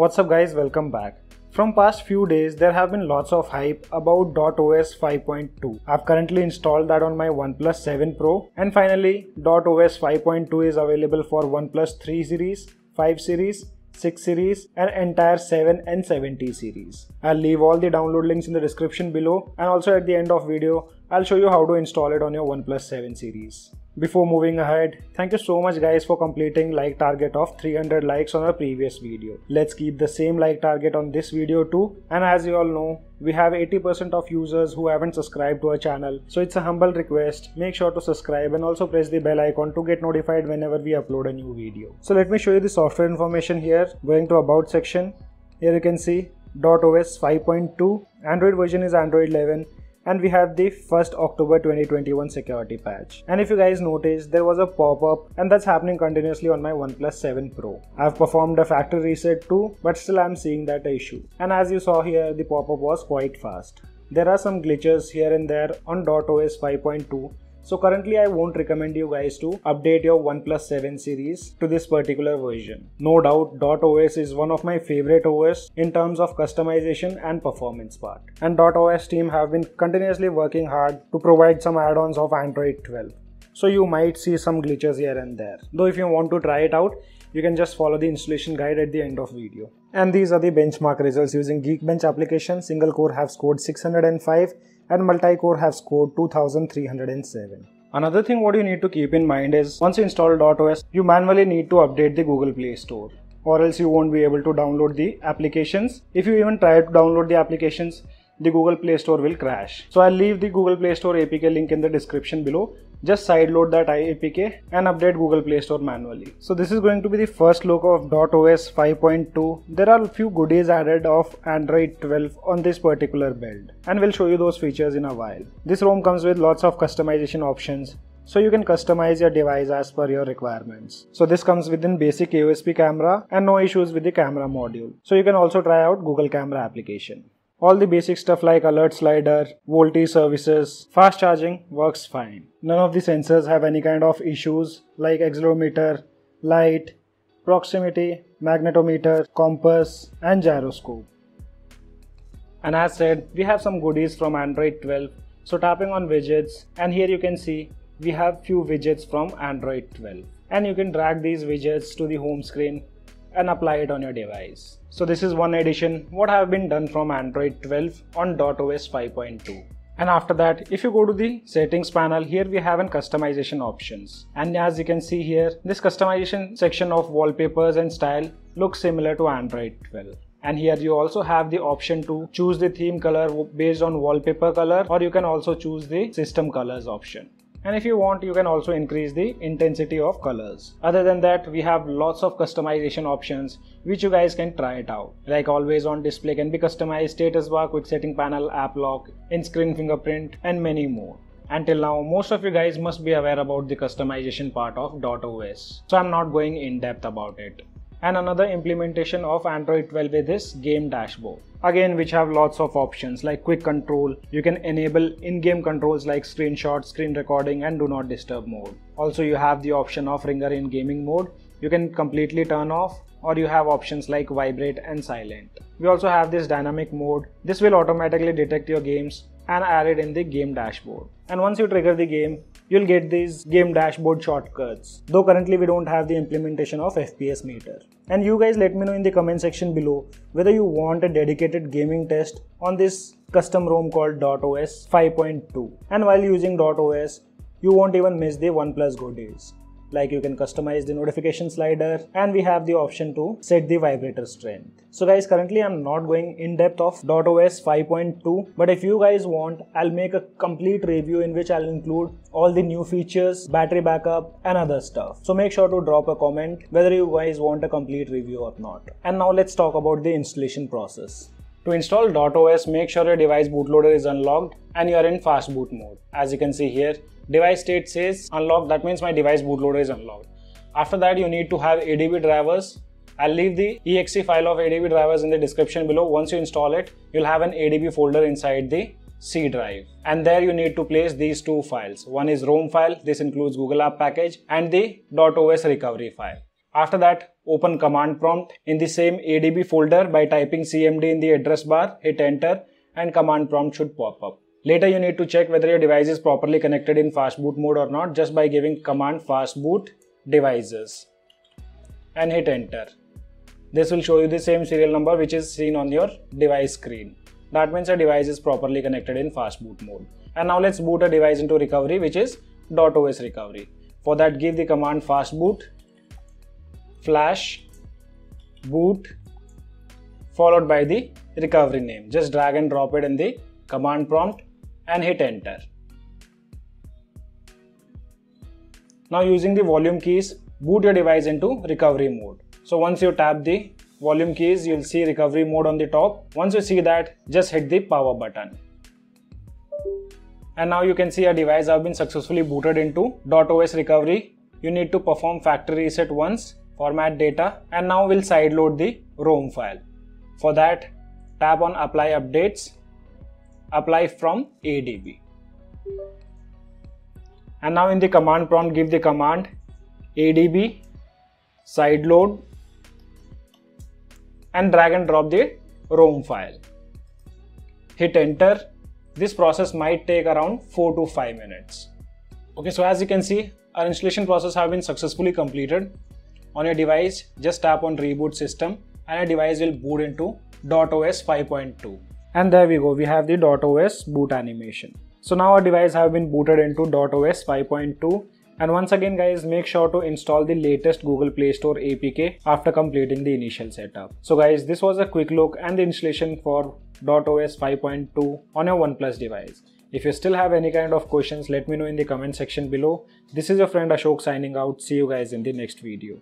What's up guys, welcome back. From past few days there have been lots of hype about DotOS 5.2. I've currently installed that on my OnePlus 7 Pro, and finally DotOS 5.2 is available for OnePlus 3 series, 5 series, 6 series and entire 7 and 7T series. I'll leave all the download links in the description below, and also at the end of video I'll show you how to install it on your OnePlus 7 series. Before moving ahead, thank you so much guys for completing like target of 300 likes on our previous video. Let's keep the same like target on this video too, and as you all know, we have 80% of users who haven't subscribed to our channel, so it's a humble request, make sure to subscribe and also press the bell icon to get notified whenever we upload a new video. So let me show you the software information here. Going to about section, here you can see DotOS 5.2, Android version is Android 11. And we have the 1st October 2021 security patch. And if you guys noticed, there was a pop-up, and that's happening continuously on my OnePlus 7 Pro. I've performed a factory reset too, but still I'm seeing that issue. And as you saw here, the pop-up was quite fast. There are some glitches here and there on DotOS 5.2. So currently I won't recommend you guys to update your OnePlus 7 series to this particular version. No doubt DotOS is one of my favorite OS in terms of customization and performance part. And DotOS team have been continuously working hard to provide some add-ons of Android 12. So you might see some glitches here and there. Though if you want to try it out, you can just follow the installation guide at the end of video. And these are the benchmark results using Geekbench application. Single core have scored 605. And multi-core have scored 2307. Another thing what you need to keep in mind is once you install DotOS, you manually need to update the Google Play Store, or else you won't be able to download the applications. If you even try to download the applications, the Google Play Store will crash. So I'll leave the Google Play Store APK link in the description below. Just sideload that APK and update Google Play Store manually. So this is going to be the first look of DotOS 5.2. There are a few goodies added of Android 12 on this particular build, and we'll show you those features in a while. This ROM comes with lots of customization options, so you can customize your device as per your requirements. So this comes within basic AOSP camera and no issues with the camera module. So you can also try out Google Camera application. All the basic stuff like alert slider, voltage services, fast charging works fine. None of the sensors have any kind of issues like accelerometer, light, proximity, magnetometer, compass and gyroscope. And as said, we have some goodies from Android 12. So tapping on widgets, and here you can see we have few widgets from Android 12. And you can drag these widgets to the home screen and apply it on your device. So this is one addition what have been done from Android 12 on DotOS 5.2. And after that, if you go to the settings panel, here we have an customization options. And as you can see here, this customization section of wallpapers and style looks similar to Android 12. And here you also have the option to choose the theme color based on wallpaper color, or you can also choose the system colors option. And if you want, you can also increase the intensity of colors. Other than that, we have lots of customization options which you guys can try it out. Like always on display can be customized, status bar, quick setting panel, app lock, in-screen fingerprint and many more. Until now, most of you guys must be aware about the customization part of DotOS, so I'm not going in depth about it. And another implementation of Android 12 is this game dashboard, again which have lots of options like quick control. You can enable in-game controls like screenshot, screen recording and do not disturb mode. Also you have the option of ringer in gaming mode, you can completely turn off, or you have options like vibrate and silent. We also have this dynamic mode, this will automatically detect your games and add it in the game dashboard. And once you trigger the game, you'll get these game dashboard shortcuts, though currently we don't have the implementation of FPS meter. And you guys let me know in the comment section below whether you want a dedicated gaming test on this custom ROM called DotOS 5.2. And while using DotOS, you won't even miss the OnePlus goodies. Like you can customize the notification slider, and we have the option to set the vibrator strength. So guys, currently I'm not going in depth of DotOS 5.2, but if you guys want, I'll make a complete review in which I'll include all the new features, battery backup and other stuff. So make sure to drop a comment whether you guys want a complete review or not. And now let's talk about the installation process. To install DotOS, make sure your device bootloader is unlocked and you are in fast boot mode. As you can see here, device state says unlocked, that means my device bootloader is unlocked. After that, you need to have ADB drivers. I'll leave the exe file of ADB drivers in the description below. Once you install it, you'll have an ADB folder inside the C drive. And there you need to place these two files. One is ROM file, this includes Google App package, and the .os recovery file. After that, open command prompt in the same ADB folder by typing CMD in the address bar, hit enter, and command prompt should pop up. Later you need to check whether your device is properly connected in fast boot mode or not just by giving command fast boot devices and hit enter. This will show you the same serial number which is seen on your device screen. That means a device is properly connected in fast boot mode. And now let's boot a device into recovery, which is .os recovery. For that, give the command fast boot flash boot followed by the recovery name. Just drag and drop it in the command prompt and hit enter. Now using the volume keys, boot your device into recovery mode. So once you tap the volume keys, you'll see recovery mode on the top. Once you see that, just hit the power button. And now you can see your device have been successfully booted into .os recovery. You need to perform factory reset once, format data, and now we'll sideload the ROM file. For that, tap on apply updates, apply from ADB. And now in the command prompt, give the command ADB sideload and drag and drop the ROM file. Hit enter. This process might take around 4 to 5 minutes. Okay, so as you can see, our installation process has been successfully completed. On your device, just tap on reboot system and your device will boot into .os 5.2. And there we go, we have the .os boot animation. So now our device has been booted into .os 5.2. And once again guys, make sure to install the latest Google Play Store APK after completing the initial setup. So guys, this was a quick look and the installation for .os 5.2 on your OnePlus device. If you still have any kind of questions, let me know in the comment section below. This is your friend Ashok signing out. See you guys in the next video.